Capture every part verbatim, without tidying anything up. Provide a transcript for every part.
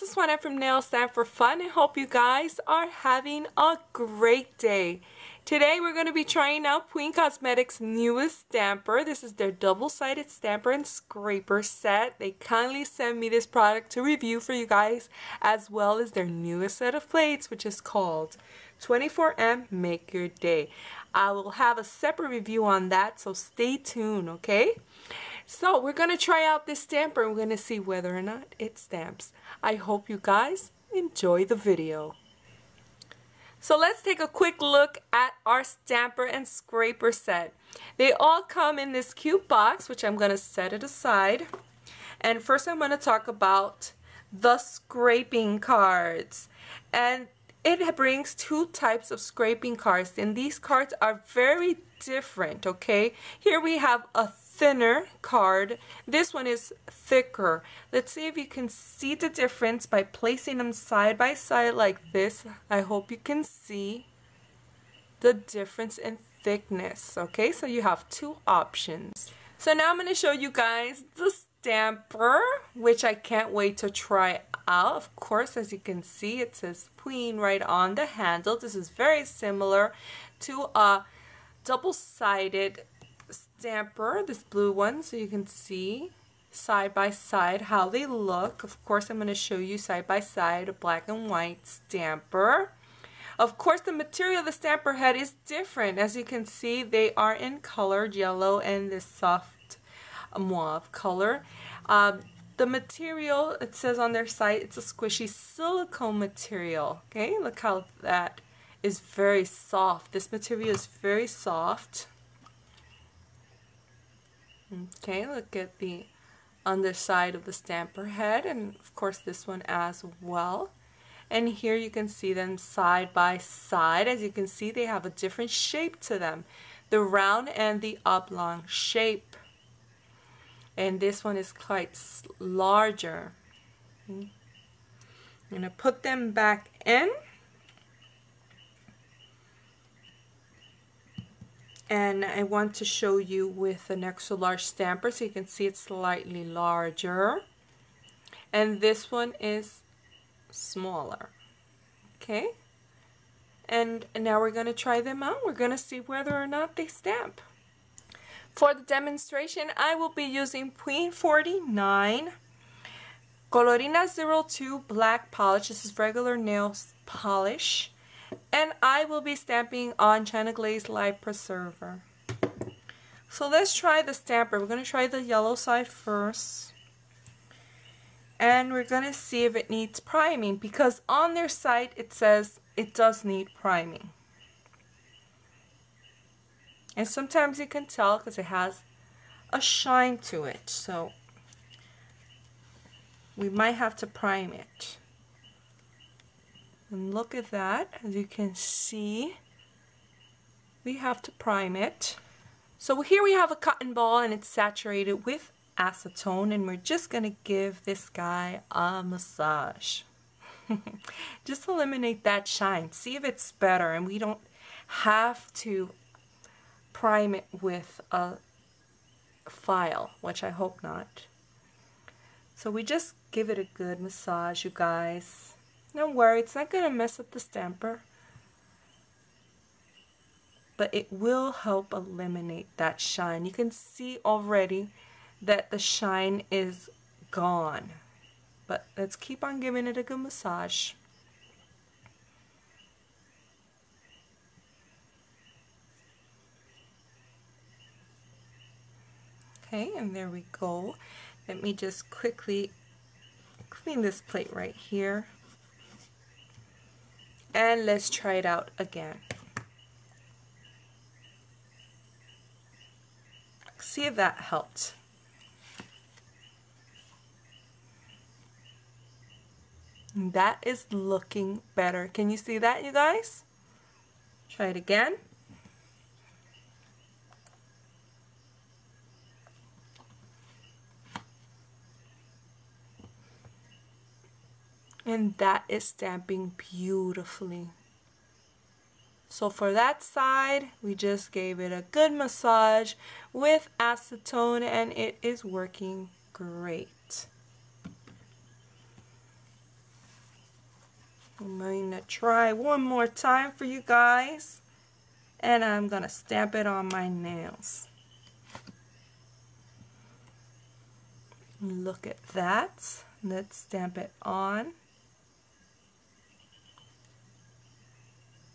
this is Juana from Nail Stamp for Fun. I hope you guys are having a great day. Today we're going to be trying out Pueen Cosmetics' newest stamper. This is their double-sided stamper and scraper set. They kindly sent me this product to review for you guys, as well as their newest set of plates, which is called twenty-four M Make Your Day. I will have a separate review on that, so stay tuned, okay? So we're going to try out this stamper and we're going to see whether or not it stamps. I hope you guys enjoy the video. So let's take a quick look at our stamper and scraper set. They all come in this cute box, which I'm going to set it aside. And first I'm going to talk about the scraping cards. And it brings two types of scraping cards, and these cards are very different, okay? Here we have a thinner card. This one is thicker. Let's see if you can see the difference by placing them side by side like this. I hope you can see the difference in thickness, okay? So you have two options. So now I'm going to show you guys the stamper, which I can't wait to try out. Of course, as you can see, it says Pueen right on the handle. This is very similar to a double-sided stamper, this blue one, so you can see side by side how they look. Of course, I'm going to show you side by side a black and white stamper. Of course, the material of the stamper head is different. As you can see, they are in colored yellow and this soft mauve color. Um, the material, it says on their site, it's a squishy silicone material. Okay, look how that is very soft. This material is very soft. Okay, look at the underside of the stamper head, and of course this one as well. And here you can see them side by side. As you can see, they have a different shape to them, the round and the oblong shape. And this one is quite larger. I'm going to put them back in. And I want to show you with an extra large stamper so you can see it's slightly larger. And this one is smaller. Okay. And now we're going to try them out. We're going to see whether or not they stamp. For the demonstration, I will be using Pueen forty-nine Colorina zero two Black Polish. This is regular nail polish. And I will be stamping on China Glaze Life Preserver. So let's try the stamper. We're going to try the yellow side first. And we're going to see if it needs priming, because on their site it says it does need priming. And sometimes you can tell because it has a shine to it. So we might have to prime it. And look at that. As you can see, we have to prime it. So here we have a cotton ball and it's saturated with acetone. And we're just going to give this guy a massage. Just eliminate that shine. See if it's better. And we don't have to prime it with a file, which I hope not. So we just give it a good massage, you guys. Don't worry, it's not going to mess up the stamper, but it will help eliminate that shine. You can see already that the shine is gone, but let's keep on giving it a good massage. Okay, and there we go. Let me just quickly clean this plate right here. And let's try it out again. See if that helped. That is looking better. Can you see that, you guys? Try it again. And that is stamping beautifully. So for that side, we just gave it a good massage with acetone and it is working great. I'm going to try one more time for you guys, and I'm going to stamp it on my nails. Look at that. Let's stamp it on.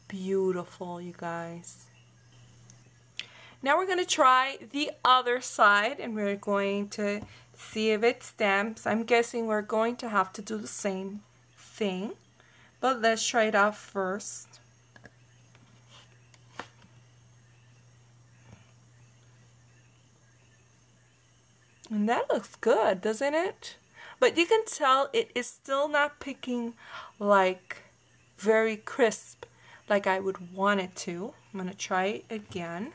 Beautiful, you guys. Now we're going to try the other side, and we're going to see if it stamps. I'm guessing we're going to have to do the same thing, but let's try it out first. And that looks good, doesn't it? But you can tell it is still not picking like very crisp like I would want it to. I'm going to try it again.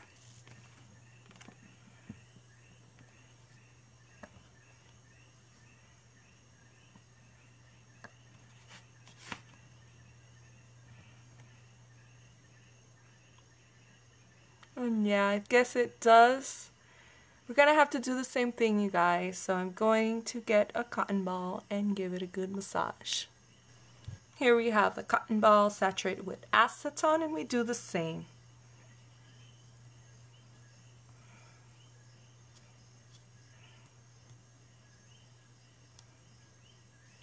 And yeah, I guess it does. We're going to have to do the same thing, you guys. So I'm going to get a cotton ball and give it a good massage. Here we have the cotton ball saturated with acetone, and we do the same.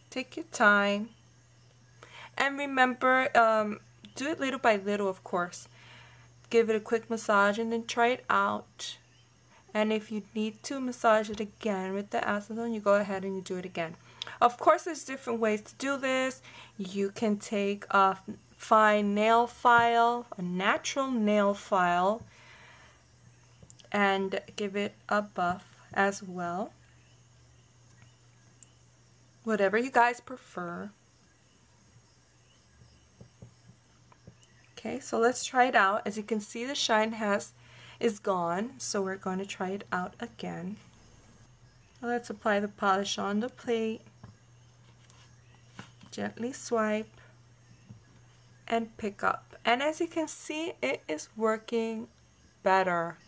Take your time. And remember, um, do it little by little, of course. Give it a quick massage and then try it out. And if you need to massage it again with the acetone, you go ahead and you do it again. Of course, there's different ways to do this. You can take a fine nail file, a natural nail file, and give it a buff as well. Whatever you guys prefer. Okay, so let's try it out. As you can see, the shine has is gone, so we're going to try it out again. Let's apply the polish on the plate, gently swipe and pick up, and as you can see, it is working better.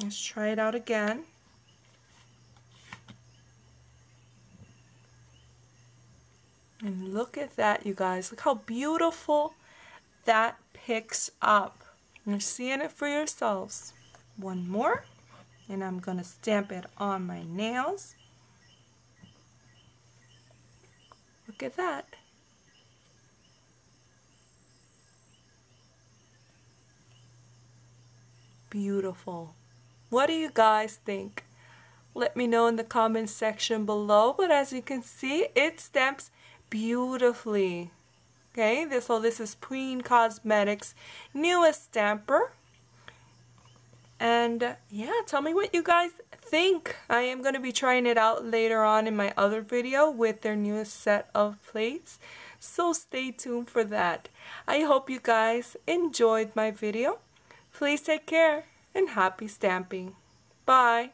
Let's try it out again. And look at that, you guys. Look how beautiful that picks up. You're seeing it for yourselves. One more, and I'm going to stamp it on my nails. Look at that. Beautiful. What do you guys think? Let me know in the comments section below, but as you can see, it stamps beautifully. Okay, this, so this is Pueen Cosmetics' newest stamper. And yeah, tell me what you guys think. I am going to be trying it out later on in my other video with their newest set of plates. So stay tuned for that. I hope you guys enjoyed my video. Please take care and happy stamping. Bye.